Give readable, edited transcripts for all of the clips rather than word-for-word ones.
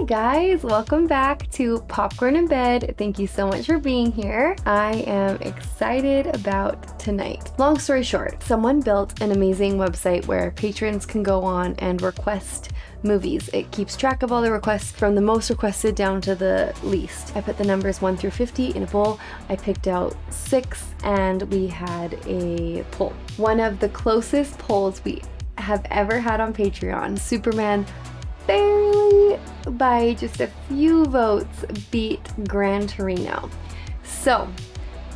Hey guys, welcome back to Popcorn in Bed. Thank you so much for being here. I am excited about tonight. Long story short, someone built an amazing website where patrons can go on and request movies. It keeps track of all the requests from the most requested down to the least. I put the numbers 1 through 50 in a bowl. I picked out 6 and we had a poll. One of the closest polls we have ever had on Patreon. Superman barely by just a few votes beat Gran Torino. So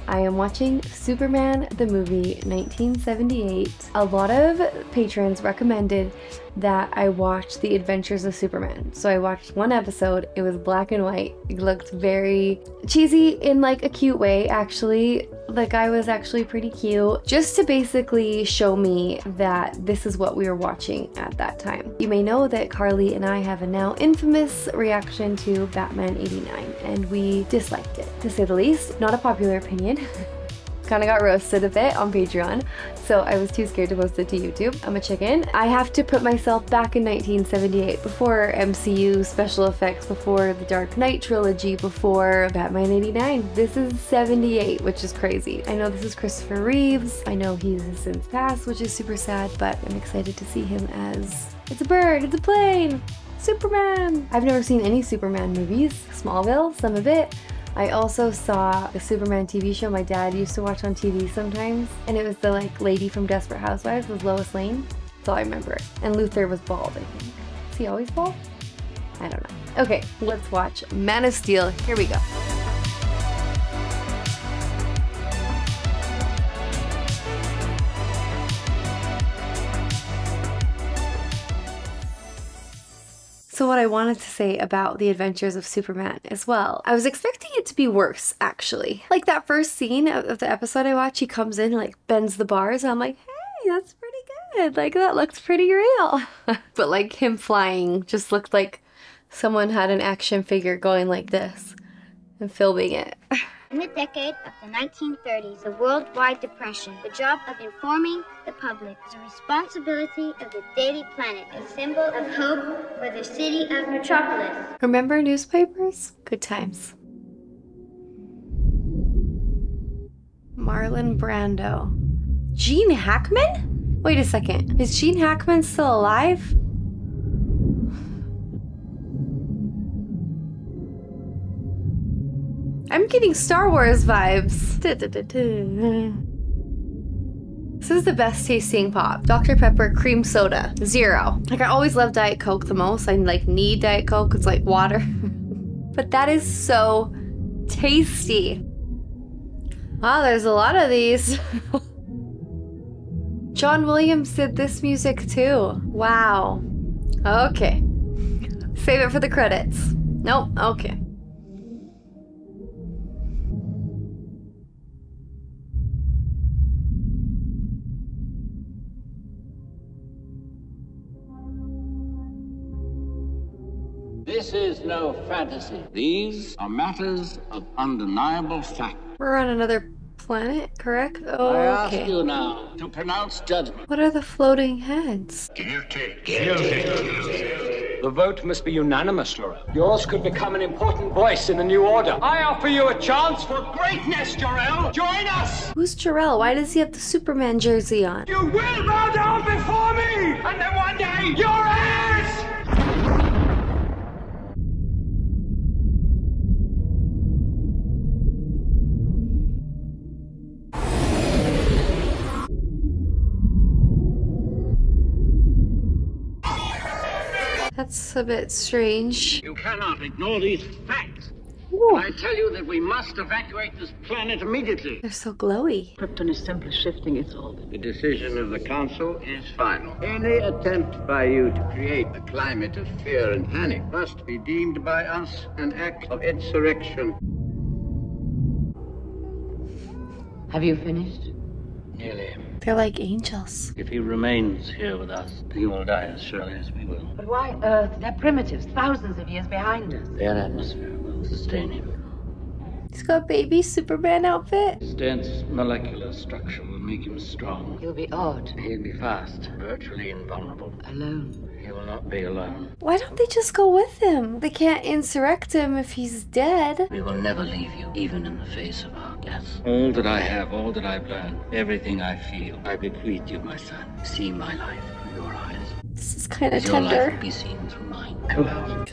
I am watching Superman the movie 1978. A lot of patrons recommended that I watch The Adventures of Superman. So I watched one episode. It was black and white. It looked very cheesy in like a cute way, actually. The guy was actually pretty cute, just to basically show me that this is what we were watching at that time. You may know that Carly and I have a now infamous reaction to Batman 89, and we disliked it, to say the least. Not a popular opinion. Kind of got roasted a bit on Patreon, so I was too scared to post it to YouTube. I'm a chicken. I have to put myself back in 1978, before MCU special effects, before the Dark Knight trilogy, before Batman 89. This is 78, which is crazy. I know this is Christopher Reeves. I know he has since passed, which is super sad, but I'm excited to see him as, it's a bird, it's a plane, Superman. I've never seen any Superman movies. Smallville, some of it. I also saw a Superman TV show my dad used to watch on TV sometimes, and it was the like lady from Desperate Housewives was Lois Lane. That's all I remember. And Luther was bald, I think. Is he always bald? I don't know. Okay, let's watch Man of Steel. Here we go. So what I wanted to say about The Adventures of Superman as well, I was expecting it to be worse, actually. Like that first scene of the episode I watched, he comes in and like bends the bars, and I'm like, hey, that's pretty good. Like that looks pretty real. But like him flying just looked like someone had an action figure going like this and filming it. In the decade of the 1930s, the worldwide depression, the job of informing the public is a responsibility of the Daily Planet, a symbol of hope for the city of Metropolis. Remember newspapers? Good times. Marlon Brando. Gene Hackman? Wait a second. Is Gene Hackman still alive? I'm getting Star Wars vibes. This is the best tasting pop. Dr. Pepper cream soda, 0. Like I always love Diet Coke the most. I like need Diet Coke, it's like water. But that is so tasty. Wow, there's a lot of these. John Williams did this music too. Wow. Okay. Save it for the credits. Nope, okay. This is no fantasy. These are matters of undeniable fact. We're on another planet, correct? Oh, okay. I ask you now to pronounce judgment. What are the floating heads? Guilty. Guilty. Guilty. The vote must be unanimous, Laura. Yours could become an important voice in the new order. I offer you a chance for greatness, Jor-El. Join us! Who's Jor-El? Why does he have the Superman jersey on? You will bow down before me! And then one day, you're ours! That's a bit strange. You cannot ignore these facts. Ooh. I tell you that we must evacuate this planet immediately. They're so glowy. Krypton is simply shifting its orbit. The decision of the Council is final. Any attempt by you to create a climate of fear and panic must be deemed by us an act of insurrection. Have you finished? Nearly. They're like angels. If he remains here with us, he will die as surely as we will. But why Earth? They're primitives, thousands of years behind us. Their atmosphere will sustain him. He's got a baby Superman outfit. His dense molecular structure will make him strong. He'll be odd. He'll be fast, virtually invulnerable. Alone. He will not be alone. Why don't they just go with him? They can't insurrect him if he's dead. We will never leave you, even in the face of our death. All that I have, all that I've learned, everything I feel, I bequeath you, my son. See my life through your eyes. This is kind of tender. Your life will be seen through mine. Hello.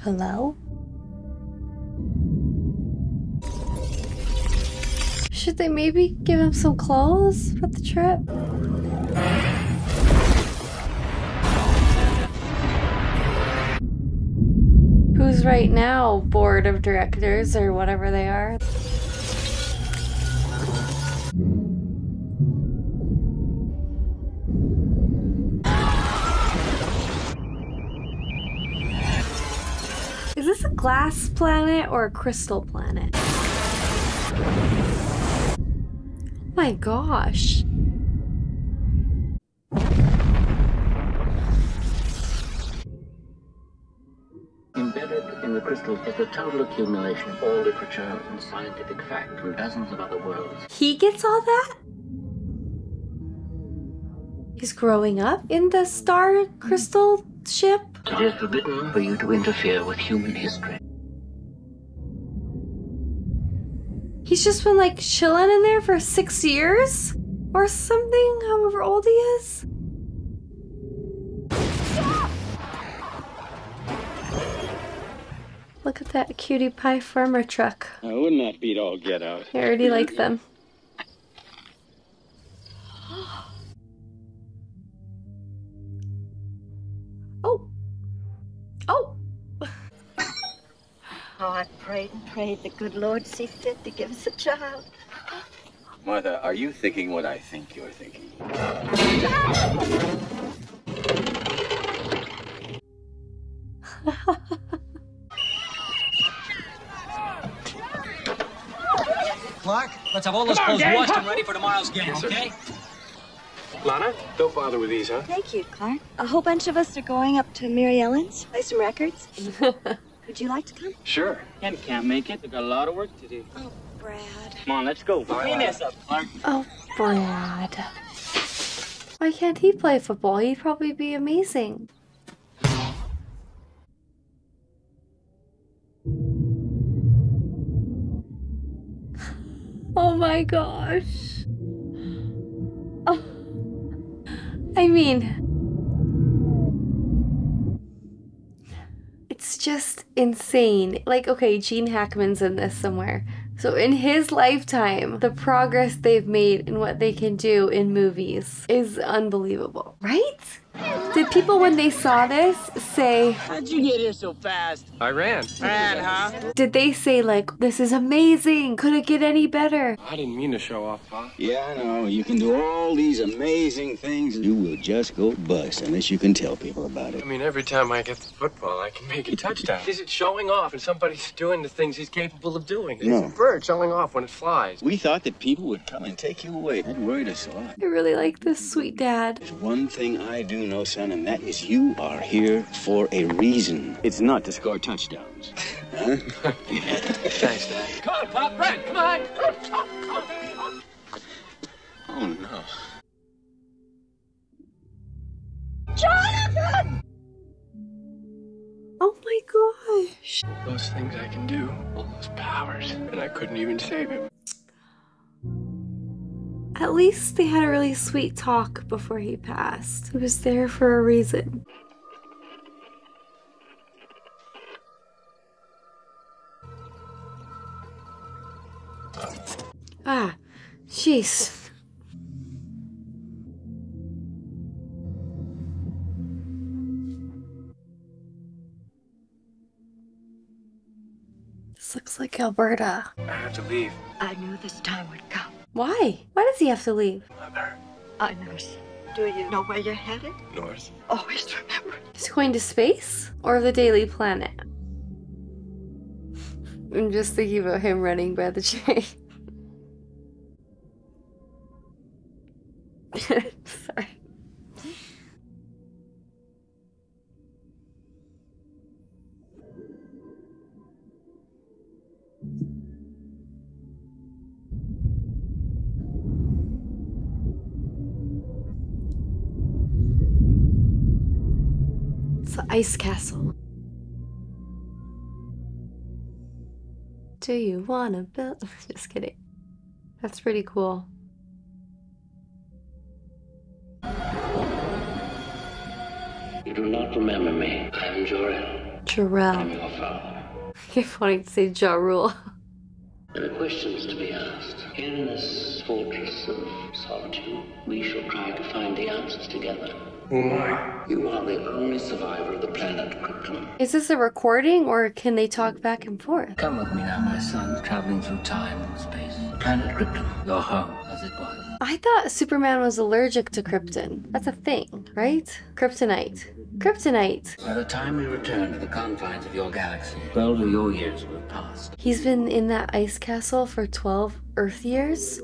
Hello? Should they maybe give him some clothes for the trip? Who's right now board of directors or whatever they are? Is this a glass planet or a crystal planet? My gosh. Embedded in the crystal is the total accumulation of all literature and scientific fact from dozens of other worlds. He gets all that? He's growing up in the star crystal ship? It is forbidden for you to interfere with human history. He's just been like chilling in there for 6 years or something, however old he is. Yeah! Look at that cutie pie farmer truck. Oh, wouldn't that beat all get out? I already like them. Oh. Oh. Oh, I prayed and prayed the good Lord see fit to give us a child. Martha, are you thinking what I think you're thinking? Clark, let's have all those clothes washed and ready for tomorrow's game, okay? Lana, don't bother with these, huh? Thank you, Clark. A whole bunch of us are going up to Mary Ellen's, play some records. Would you like to come? Sure. Ken can't make it. We've got a lot of work to do. Oh, Brad. Come on, let's go. Clean this up, Clark. Oh, Brad. Why can't he play football? He'd probably be amazing. Oh my gosh. Oh. I mean... It's just insane. Like, okay, Gene Hackman's in this somewhere. So in his lifetime, the progress they've made and what they can do in movies is unbelievable, right? Did people, when they saw this, say... How'd you get here so fast? I ran. Ran, huh? Did they say, like, this is amazing, could it get any better? I didn't mean to show off, huh? Yeah, I know. You can do all these amazing things. You will just go bust unless you can tell people about it. I mean, every time I get the football, I can make a touchdown. Is it showing off and somebody's doing the things he's capable of doing? No. It's a bird showing off when it flies. We thought that people would come and take you away. That worried us a lot. I really like this sweet dad. There's one thing I do know, son, and that is you are here for a reason. It's not to score touchdowns. Huh? Thanks, Dad. Come on, Pop, Brad, come on! Oh, no. Jonathan! Oh, my gosh. Those things I can do, all those powers, and I couldn't even save him. At least they had a really sweet talk before he passed. He was there for a reason. Ah, jeez. This looks like Alberta. I have to leave. I knew this time would come. Why? Why does he have to leave? Mother. I know. Do you know where you're headed? North. Always remember. Is he going to space? Or the Daily Planet? I'm just thinking about him running by the train. Sorry. ice castle. Do you wanna build? Just kidding. That's pretty cool. You do not remember me. I'm Jor-El. Jor-El. I'm your father. I keep wanting to say Ja Rule. There are questions to be asked. In this fortress of solitude, we shall try to find the answers together. Oh my. You are the only survivor of the planet Krypton. Is this a recording, or can they talk back and forth? Come with me now, my son, traveling through time and space. Planet Krypton, your home, as it was. I thought Superman was allergic to krypton. That's a thing, right? Kryptonite. Kryptonite. By the time we return to the confines of your galaxy, 12 of your years will have passed. He's been in that ice castle for 12 Earth years?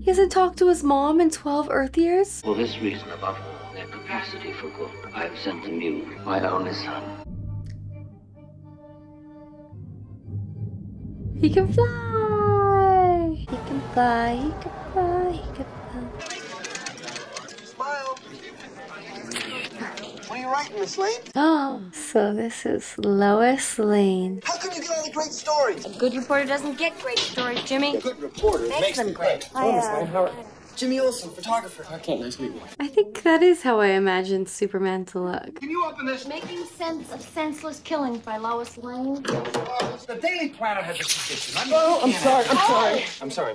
He hasn't talked to his mom in 12 Earth years? For this reason above all, their capacity for good, I have sent them you, my only son. He can fly! He can fly, he can fly, he can fly. Smile! What are you writing, Miss Lane? Oh, so this is Lois Lane. How come you get all the great stories? A good reporter doesn't get great stories, Jimmy. A good reporter makes them great. Hi, Jimmy Olsen, photographer. Okay, nice to meet you. I think that is how I imagined Superman to look. Can you open this? Making sense of senseless killings by Lois Lane. The Daily Planet has a suggestion. I'm sorry.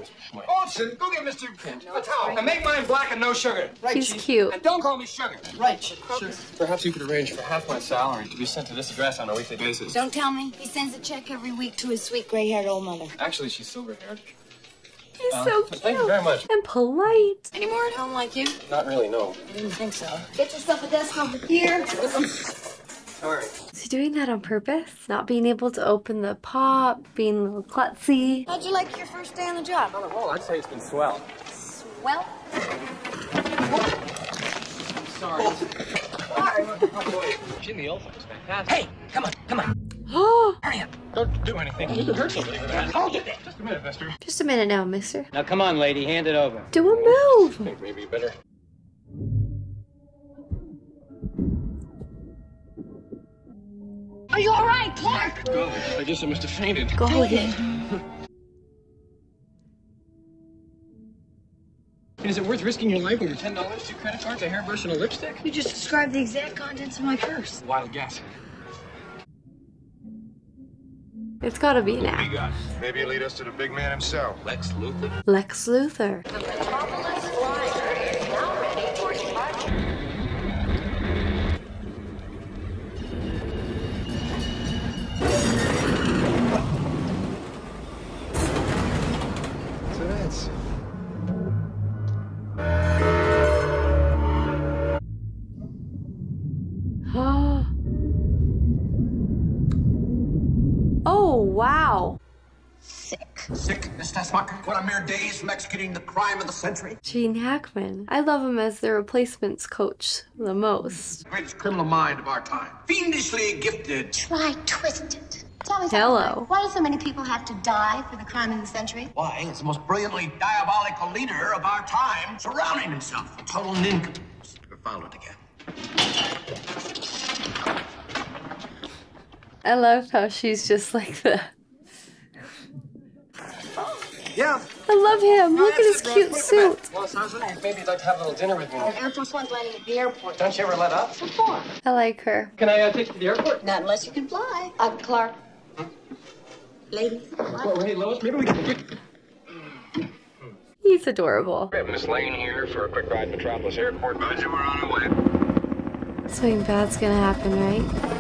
Olsen, go get Mr. Kent a towel and make mine black and no sugar. Right, he's Chief. Cute. And don't call me sugar. Right, sugar. Perhaps you could arrange for half my salary to be sent to this address on a weekly basis. Don't tell me. He sends a check every week to his sweet gray-haired old mother. Actually, she's silver-haired. He's so cute. Thank you very much. And polite. Any more at home like you? Not really, no. I didn't think so. Get yourself a desk over here. Sorry. Is he doing that on purpose? Not being able to open the pop, being a little klutzy. How'd you like your first day on the job? On the whole, I'd say it's been swell. Swell? Oh. Sorry. Oh. Jimmy Olsen's fantastic. Hey, come on, come on. Oh! Hurry up! Don't do anything. You could hurt somebody with that. Hold it! Just a minute, mister. Just a minute now, mister. Now come on, lady. Hand it over. Do a move! Think maybe better. Are you alright, Clark? Golly, I guess I must have fainted. Golly. Is it worth risking your life over $10, 2 credit cards, a hairbrush, and a lipstick? You just described the exact contents of my purse. Wild guess. It's gotta be an act. Maybe lead us to the big man himself. Lex Luthor? Lex Luthor. The Metropolis Flyer is now ready for departure. So that's... Wow. Sick, Mr. Smucker. What a mere days from executing the crime of the century. Gene Hackman. I love him as their replacements coach the most. The greatest criminal mind of our time. Fiendishly gifted. Try twisted. Tell me something. Hello. Why do so many people have to die for the crime of the century? Why is the most brilliantly diabolical leader of our time surrounding himself with total nincompoops? We're followed again. I love how she's just like the... Yeah. I love him. Look at his cute suit. Maybe you'd like to have a little dinner with me. Air Force One's landing at the airport. Don't you ever let up? What for? I like her. Can I take you to the airport? Not unless you can fly. Clark. Hmm? Lady. Well, hey, Lois, maybe we can... He's adorable. We have Miss Lane here for a quick ride to Metropolis Airport. Roger, we're on our way. Something bad's gonna happen, right?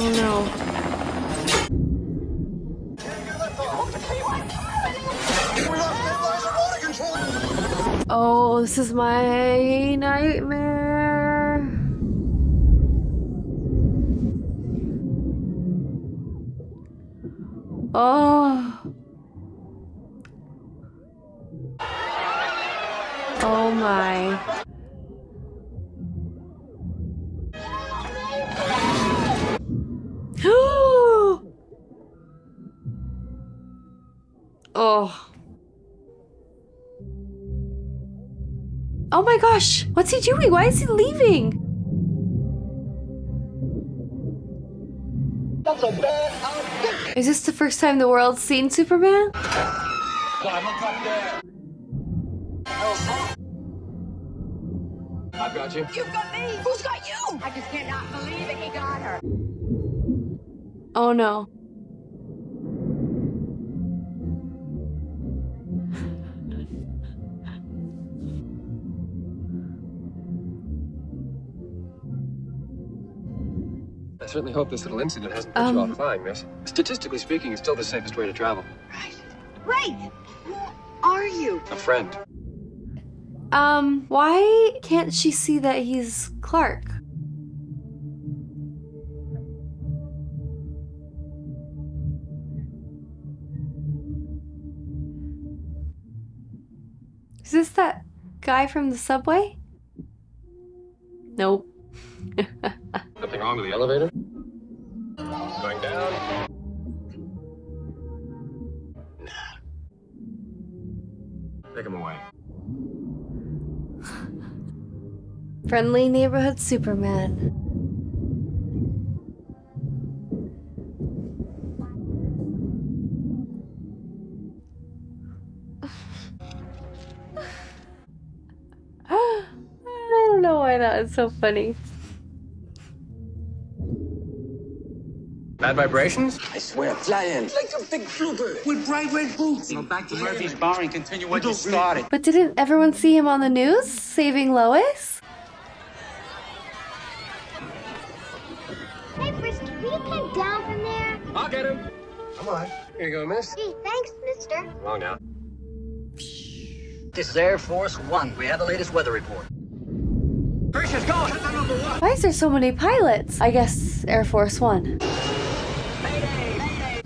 Oh no. Oh, this is my nightmare. Oh. Oh my. Oh. Oh my gosh! What's he doing? Why is he leaving? That's a bad outfit. Is this the first time the world's seen Superman? I've got you. You've got me. Who's got you? I just cannot believe it. He got her. Oh no. I certainly hope this little incident hasn't put you off flying, miss. Statistically speaking, it's still the safest way to travel. Right. Right! Who are you? A friend. Why can't she see that he's Clark? Is this that guy from the subway? Nope. Nothing wrong with the elevator? Going down? Nah. Take him away. Friendly neighborhood Superman. I don't know why not. It's so funny. Bad vibrations? I swear, flying like a big bluebird with bright red boots. Go back to Murphy's Bar and continue what you started. But didn't everyone see him on the news saving Lois? Hey, Frisk, can you come down from there? I'll get him. Come on. Here you go, miss. Gee, thanks, mister. Long now. This is Air Force One. We have the latest weather report. Is going. Why is there so many pilots? I guess Air Force One.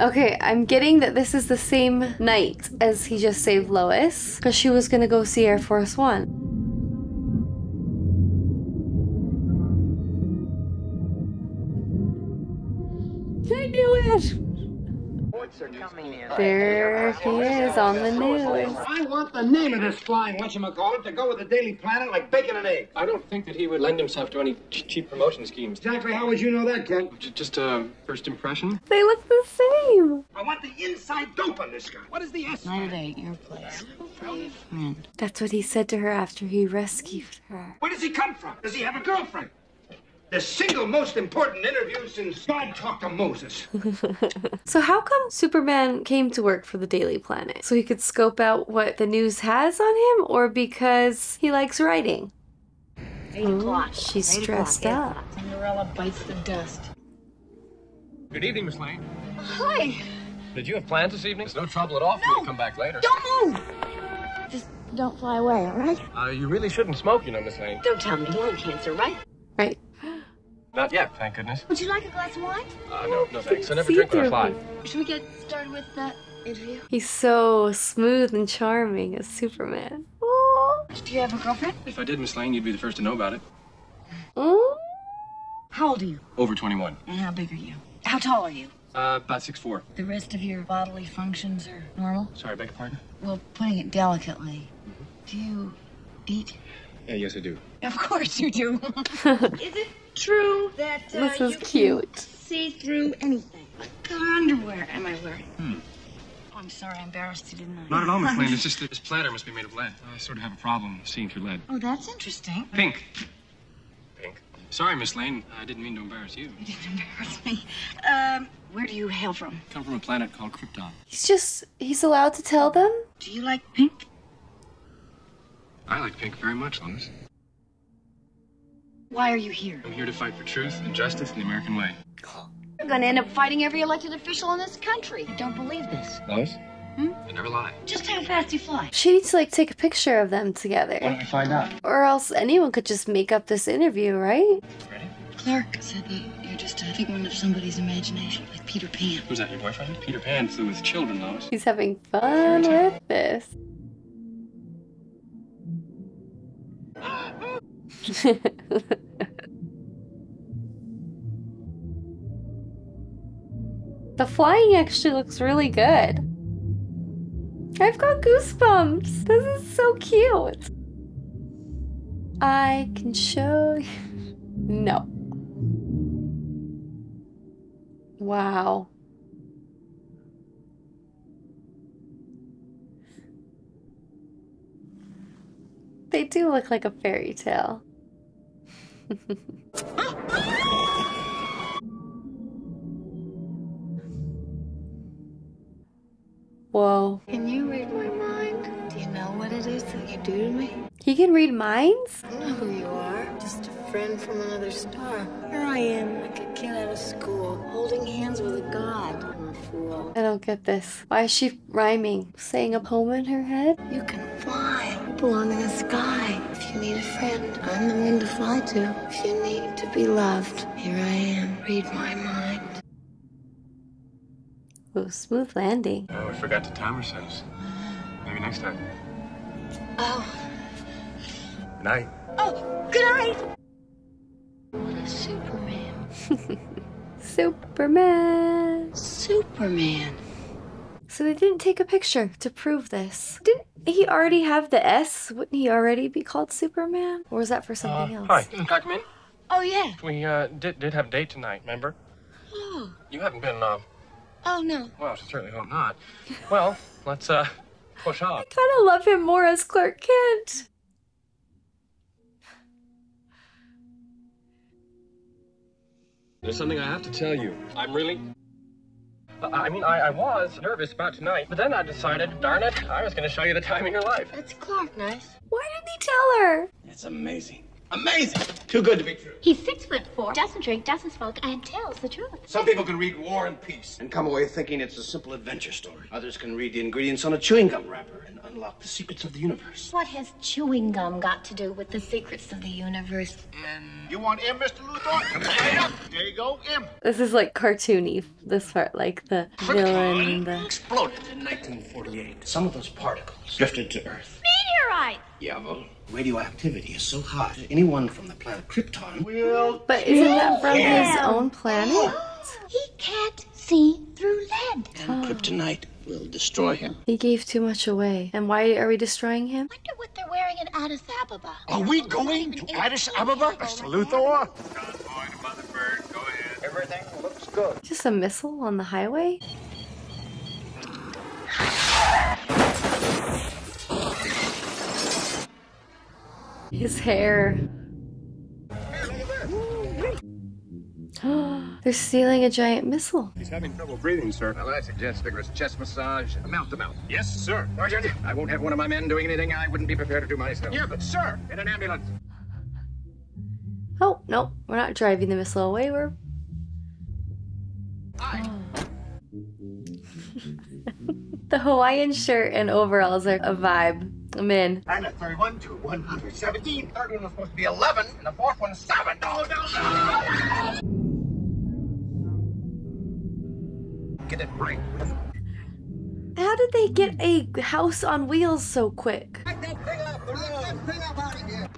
Okay, I'm getting that this is the same night as he just saved Lois, because she was gonna go see Air Force One. I knew it! There he is on the news. I want the name of this flying whatchamacallit to go with the Daily Planet like bacon and egg. I don't think that he would lend himself to any cheap promotion schemes. Exactly how would you know that, Ken? Just a first impression? They look the same. I want the inside dope on this guy. What is the S? Night at your place. Friend. That's what he said to her after he rescued her. Where does he come from? Does he have a girlfriend? The single most important interview since God talked to Moses. So how come Superman came to work for the Daily Planet? So he could scope out what the news has on him, or because he likes writing? Oh, she's dressed up. Cinderella bites the dust. Good evening, Miss Lane. Hi. Did you have plans this evening? It's no trouble at all for you to come back later. Don't move! Just don't fly away, all right? You really shouldn't smoke, you know, Miss Lane. Don't tell me lung cancer, right? Right. Not yet, thank goodness. Would you like a glass of wine? No thanks. I never drink when I fly. Should we get started with that interview? He's so smooth and charming as Superman. Oh. Do you have a girlfriend? If I did, Miss Lane, you'd be the first to know about it. Mm? How old are you? Over 21. And how big are you? How tall are you? About 6'4". The rest of your bodily functions are normal? Sorry, beg your pardon? Well, putting it delicately, do you eat? Yes, I do. Of course you do. Is it true that this is you cute. Can see through anything? What color underwear am I wearing? Oh, I'm sorry, I embarrassed you, didn't I? Not at all, Miss Lane. It's just that this platter must be made of lead. I sort of have a problem seeing through lead. Oh, that's interesting. Pink. Pink? Sorry, Miss Lane. I didn't mean to embarrass you. You didn't embarrass me. Where do you hail from? I come from a planet called Krypton. He's allowed to tell them? Do you like pink? I like pink very much, Lois. Why are you here? I'm here to fight for truth and justice in the American way. You're gonna end up fighting every elected official in this country. I don't believe this. Lois? I never lie. Just how fast do you fly? She needs to, like, take a picture of them together. Why don't we find out? Or else anyone could just make up this interview, right? Ready? Clark said that you're just a figment of somebody's imagination, like Peter Pan. Who's that, your boyfriend? Peter Pan flew with children, Lois. He's having fun with this. The flying actually looks really good. I've got goosebumps. This is so cute. I can show you. No. Wow. They do look like a fairy tale. Whoa. Can you read my mind? Do you know what it is that you do to me? He can read minds? I don't know who you are. Just a friend from another star. Here I am, like a kid out of school, holding hands with a god. I'm a fool. I don't get this. Why is she rhyming? Saying a poem in her head? You can fly. You belong in the sky. If you need a friend, I'm the one to fly to. If you need to be loved, here I am. Read my mind. Ooh, smooth landing. Oh, we forgot to time ourselves. Maybe next time. Oh. Night. Oh, good night! What is Superman? Superman! Superman! So they didn't take a picture to prove this. Didn't he already have the S? Wouldn't he already be called Superman? Or was that for something else? Hi, Dr. Min? Oh, yeah. We did have a date tonight, remember? Oh. You haven't been, Oh, no. Well, I certainly hope not. Well, let's, push on. I kind of love him more as Clark Kent. There's something I have to tell you. I'm really... I mean, I was nervous about tonight, but then I decided, darn it, I was going to show you the time of your life. That's Clark, nice. Why didn't he tell her? It's amazing. Amazing! Too good to be true. He's 6'4", doesn't drink, doesn't smoke, and tells the truth. Some people can read War and Peace and come away thinking it's a simple adventure story. Others can read the ingredients on a chewing gum wrapper and unlock the secrets of the universe. What has chewing gum got to do with the secrets of the universe? You want M, Mr. Luthor? There you go, M. This is like cartoony, this part, like the villain. The... Exploded in 1948. Some of those particles drifted to Earth. Meteorite! Yeah, well, radioactivity is so high that anyone from the planet Krypton will... But isn't that from his own planet? He can't see through lead. And kryptonite will destroy him. He gave too much away. And why are we destroying him? I wonder what they're wearing in Addis Ababa. Are we going to Addis Ababa? Mr. Luthor? Go ahead. Everything looks good. Just a missile on the highway? His hair. They're stealing a giant missile. He's having trouble breathing, sir. Well, I suggest vigorous chest massage, mouth to mouth. Yes, sir. Sergeant, I won't have one of my men doing anything I wouldn't be prepared to do myself. Yeah, but sir, in an ambulance. Oh, no, we're not driving the missile away. We're... The Hawaiian shirt and overalls are a vibe. I'm in. I'm at 31 to 117. Third one was supposed to be 11, and the fourth one 7. No. Get it right. How did they get a house on wheels so quick? Pick up, out of here.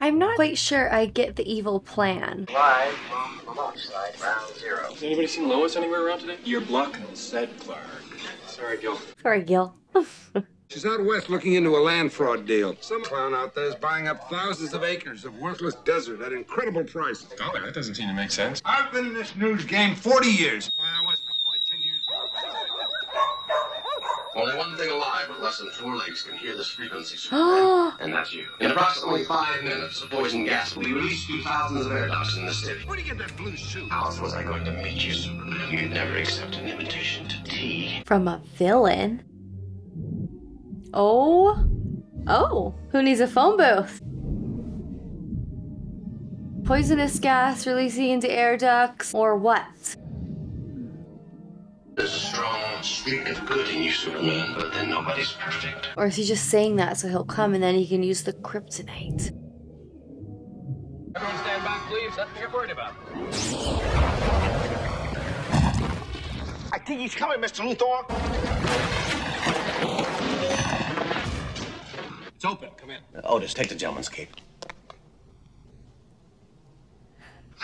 I'm not quite sure I get the evil plan. Live from Monoxide, round zero. Has anybody seen Lois anywhere around today? You're blocking the set, Clark. Sorry, Gil. Sorry, Gil. She's out west looking into a land fraud deal. Some clown out there is buying up thousands of acres of worthless desert at incredible prices. Oh, that doesn't seem to make sense. I've been in this news game 40 years. Well, I was before 10 years ago. Only one thing alive with less than 4 legs can hear this frequency, and that's you. In approximately 5 minutes of poison gas, we released you thousands of air ducts in the city. Where do you get that blue suit? How else was I going to meet you, Superman? You'd never accept an invitation to tea. From a villain? Oh. Oh. Who needs a phone booth? Poisonous gas releasing into air ducts, or what? There's a strong streak of good in you, Superman, but then nobody's perfect. Or is he just saying that so he'll come and then he can use the kryptonite? Everyone stand back, please. Nothing you're worried about. I think he's coming, Mr. Luthor. It's open. Come in. Otis, take the gentleman's cape.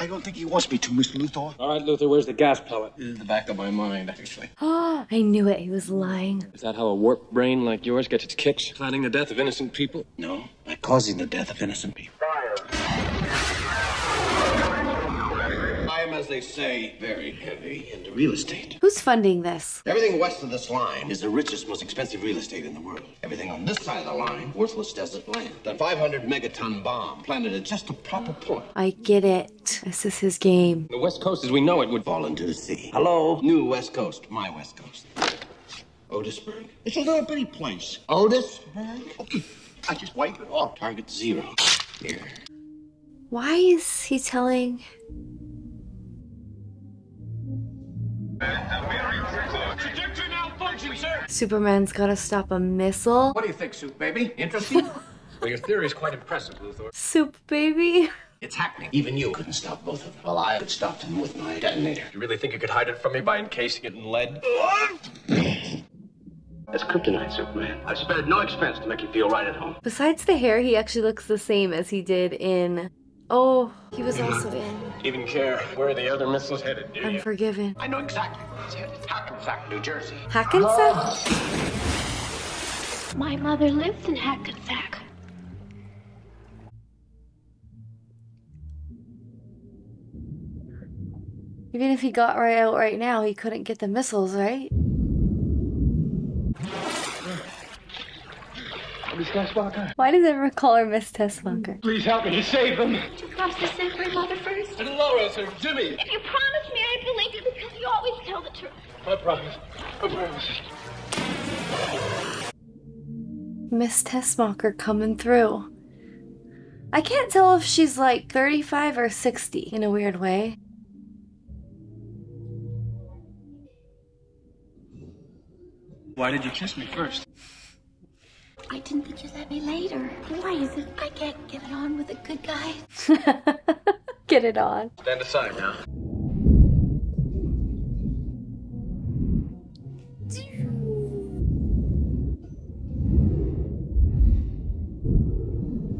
I don't think he wants me to, Mr. Luthor. All right, Luthor, where's the gas pellet? This is the back of my mind, actually. Ah, I knew it. He was lying. Is that how a warped brain like yours gets its kicks? Planning the death of innocent people? No, by causing the death of innocent people. I am, as they say, very heavy into real estate. Who's funding this? Everything west of this line is the richest, most expensive real estate in the world. Everything on this side of the line, worthless desert land. That 500-megaton bomb planted at just the proper point. I get it. This is his game. The West Coast, as we know it, would fall into the sea. Hello? New West Coast. My West Coast. Otisburg? It's a little bitty place. Otisburg? Okay, I just wipe it off. Target zero. Here. Why is he telling... Superman's gotta stop a missile. What do you think, Soup Baby? Interesting? Well, your theory is quite impressive, Luthor. Soup Baby? It's happening. Even you couldn't stop both of them. Well, I could stop them with my detonator. You really think you could hide it from me by encasing it in lead? That's kryptonite, Superman. I've spared no expense to make you feel right at home. Besides the hair, he actually looks the same as he did in... Oh, he was also in. Even care where the other missile's headed, do you? Unforgiven. I know exactly where it's headed. Hackensack, New Jersey. Hackensack? Oh. My mother lives in Hackensack. Even if he got right out right now, he couldn't get the missiles, right? Why does everyone call her Miss Tessmacher? Please help me to save them. You promised to save my mother first. And Laura, sir, Jimmy. If you promise me, I believe you because you always tell the truth. I promise. I promise. Miss Tessmacher coming through. I can't tell if she's like 35 or 60 in a weird way. Why did you kiss me first? I didn't think you'd let me later. Why is it I can't get it on with a good guy? Get it on. Stand aside now.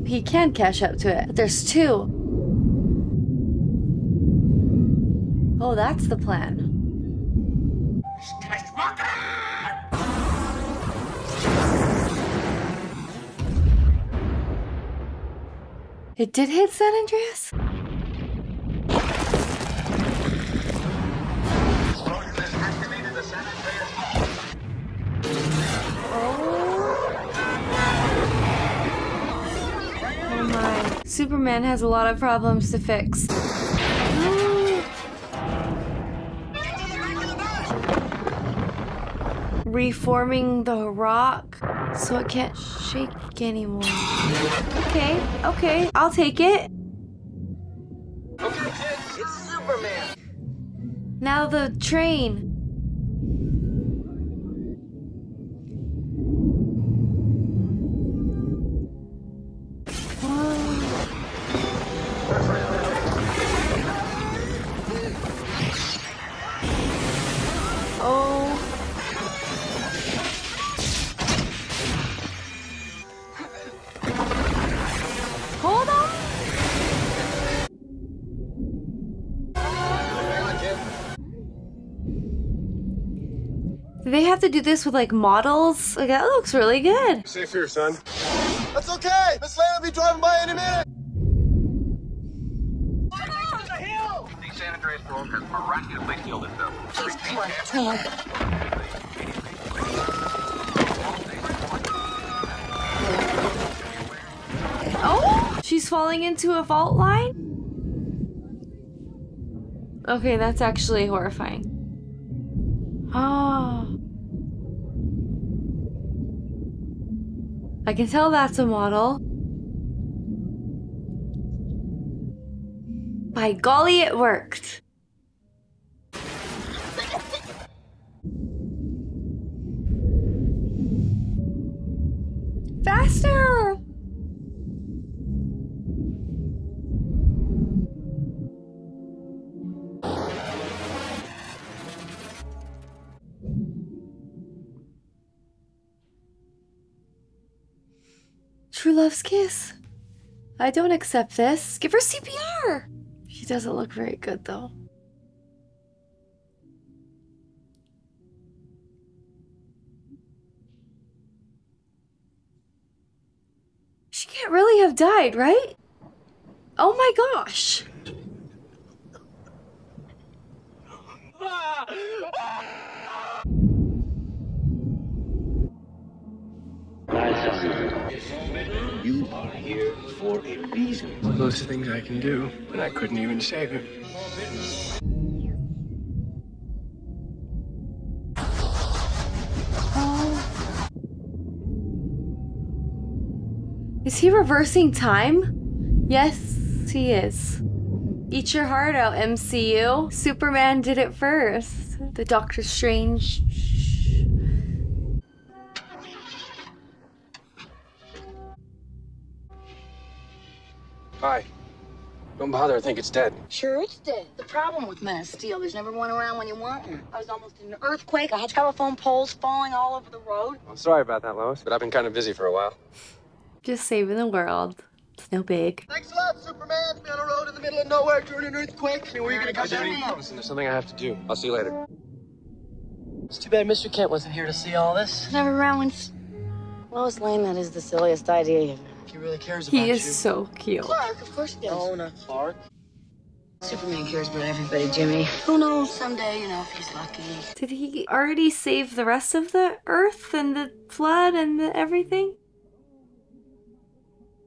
He can cash up to it, but there's two. Oh, that's the plan. It did hit San Andreas? Oh my. Superman has a lot of problems to fix. Reforming the rock so it can't shake anymore. Okay, okay, I'll take it. Okay, kids, it's Superman. Now the train. They have to do this with like models? Like, that looks really good. Safe here, son. That's okay! Miss Lane will be driving by any minute! The hill! The San Andreas world has miraculously healed itself. Please, come on, Oh! She's falling into a fault line? Okay, that's actually horrifying. Ah. Oh. I can tell that's a model. By golly, it worked. Faster! True love's kiss. I don't accept this. Give her CPR. He doesn't look very good, though. She can't really have died, right? Oh my gosh! You are here for a reason. All those things I can do, and I couldn't even save him. Oh. Is he reversing time? Yes, he is. Eat your heart out, MCU. Superman did it first. The Doctor Strange. Hi. Don't bother, I think it's dead. Sure, it's dead. The problem with Man of Steel, there's never one around when you want one. I was almost in an earthquake. I had telephone poles falling all over the road. I'm sorry about that, Lois, but I've been kind of busy for a while. Just saving the world. It's no big. Thanks a lot, Superman. Be on a road in the middle of nowhere during an earthquake. I mean, where are you going to go down? Listen, there's something I have to do. I'll see you later. It's too bad Mr. Kent wasn't here to see all this. Never around when... Lois Lane, that is the silliest idea you've ever. He really cares about you. He is so cute. Clark, of course he does. Oh, not Clark. Superman cares about everybody, Jimmy. Who knows, someday, you know, if he's lucky. Did he already save the rest of the Earth and the flood and the everything?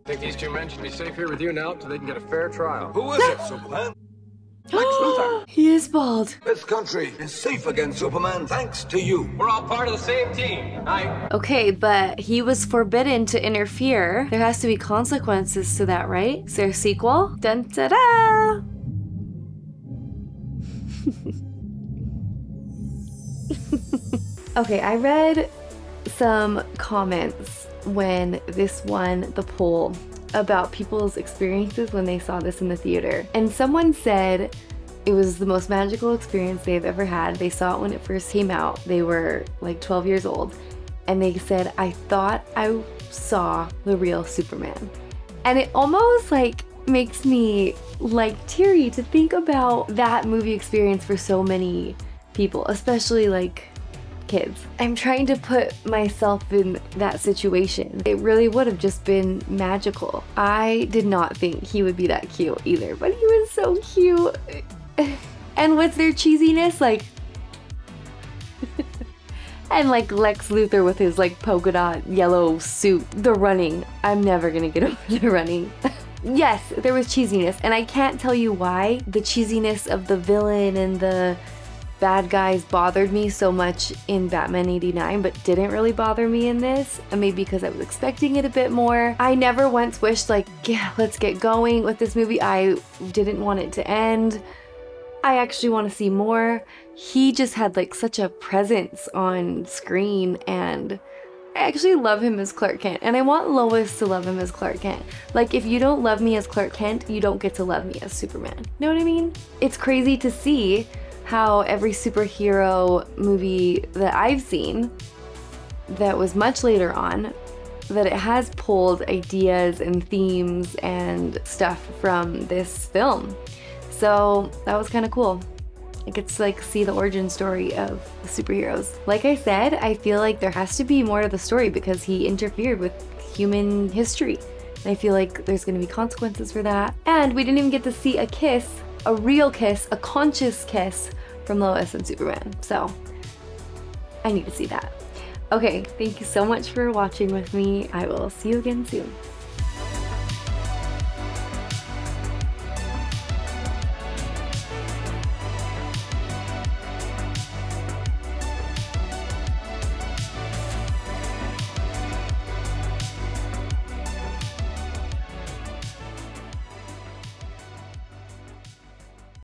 I think these two men should be safe here with you now so they can get a fair trial. Who is it, Superman? Lex Luthor. He is bald. This country is safe again, Superman, thanks to you. We're all part of the same team. Okay, but he was forbidden to interfere. There has to be consequences to that, right? Is there a sequel? Dun-da-da! Okay, I read some comments when this won the poll about people's experiences when they saw this in the theater. And someone said it was the most magical experience they've ever had. They saw it when it first came out. They were like 12 years old. And they said, I thought I saw the real Superman. And it almost like makes me like teary to think about that movie experience for so many people, especially like kids. I'm trying to put myself in that situation. It really would have just been magical. I did not think he would be that cute either, but he was so cute. And with their cheesiness, like, and like Lex Luthor with his like polka dot yellow suit, the running. I'm never gonna get over the running. Yes, there was cheesiness, and I can't tell you why the cheesiness of the villain and the bad guys bothered me so much in Batman 89, but didn't really bother me in this. Maybe because I was expecting it a bit more. I never once wished like, yeah, let's get going with this movie. I didn't want it to end. I actually want to see more. He just had like such a presence on screen, and I actually love him as Clark Kent, and I want Lois to love him as Clark Kent. Like, if you don't love me as Clark Kent, you don't get to love me as Superman. Know what I mean? It's crazy to see how every superhero movie that I've seen that was much later on, that it has pulled ideas and themes and stuff from this film. So that was kind of cool. I get to like see the origin story of the superheroes. Like I said, I feel like there has to be more to the story because he interfered with human history. And I feel like there's gonna be consequences for that. And we didn't even get to see a kiss, a real kiss, a conscious kiss from Lois and Superman. So I need to see that. Okay, thank you so much for watching with me. I will see you again soon.